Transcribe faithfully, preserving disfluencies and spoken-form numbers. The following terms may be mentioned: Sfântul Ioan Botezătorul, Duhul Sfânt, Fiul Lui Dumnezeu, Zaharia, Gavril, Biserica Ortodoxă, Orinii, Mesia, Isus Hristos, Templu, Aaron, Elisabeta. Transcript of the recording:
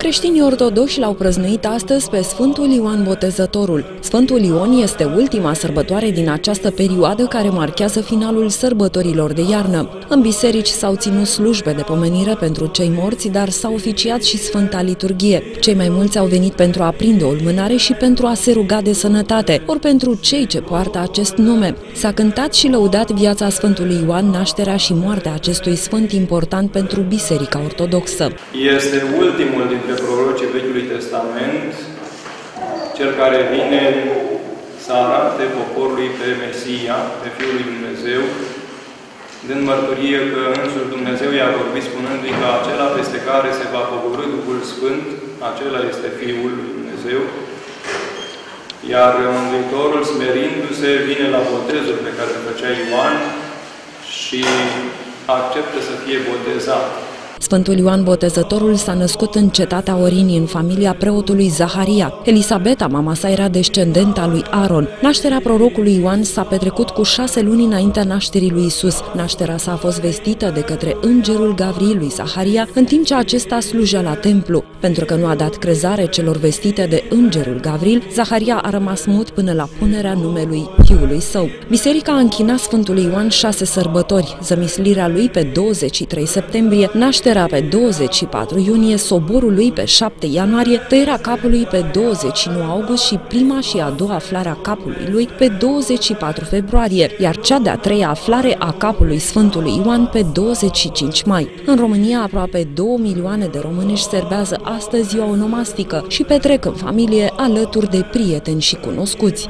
Creștinii ortodoxi l-au prăznuit astăzi pe Sfântul Ioan Botezătorul. Sfântul Ion este ultima sărbătoare din această perioadă care marchează finalul sărbătorilor de iarnă. În biserici s-au ținut slujbe de pomenire pentru cei morți, dar s-a oficiat și Sfânta Liturghie. Cei mai mulți au venit pentru a prinde o lumânare și pentru a se ruga de sănătate, ori pentru cei ce poartă acest nume. S-a cântat și lăudat viața Sfântului Ioan, nașterea și moartea acestui sfânt important pentru Biserica Ortodoxă. Este ultimul din de prorocii Vechiului Testament, cel care vine să arate poporului pe Mesia, pe Fiul Lui Dumnezeu, dând mărturie că însuși Dumnezeu i-a vorbit spunându-i că acela peste care se va pogorî Duhul Sfânt, acela este Fiul Lui Dumnezeu, iar Mântuitorul, smerindu-se, vine la botezul pe care îl făcea Ioan și acceptă să fie botezat. Sfântul Ioan Botezătorul s-a născut în cetatea Orinii, în familia preotului Zaharia. Elisabeta, mama sa, era descendenta lui Aaron. Nașterea prorocului Ioan s-a petrecut cu șase luni înaintea nașterii lui Isus. Nașterea sa a fost vestită de către îngerul Gavril lui Zaharia, în timp ce acesta slujea la templu. Pentru că nu a dat crezare celor vestite de îngerul Gavril, Zaharia a rămas mut până la punerea numelui fiului său. Biserica a închinat Sfântului Ioan șase sărbători, zămislirea lui pe douăzeci și trei septembrie, nașterea pe douăzeci și patru iunie, soborul lui pe șapte ianuarie, tăierea capului pe douăzeci și nouă august și prima și a doua aflare a capului lui pe douăzeci și patru februarie, iar cea de-a treia aflare a capului Sfântului Ioan pe douăzeci și cinci mai. În România, aproape două milioane de români își serbează astăzi ziua onomastică și petrec în familie alături de prieteni și cunoscuți.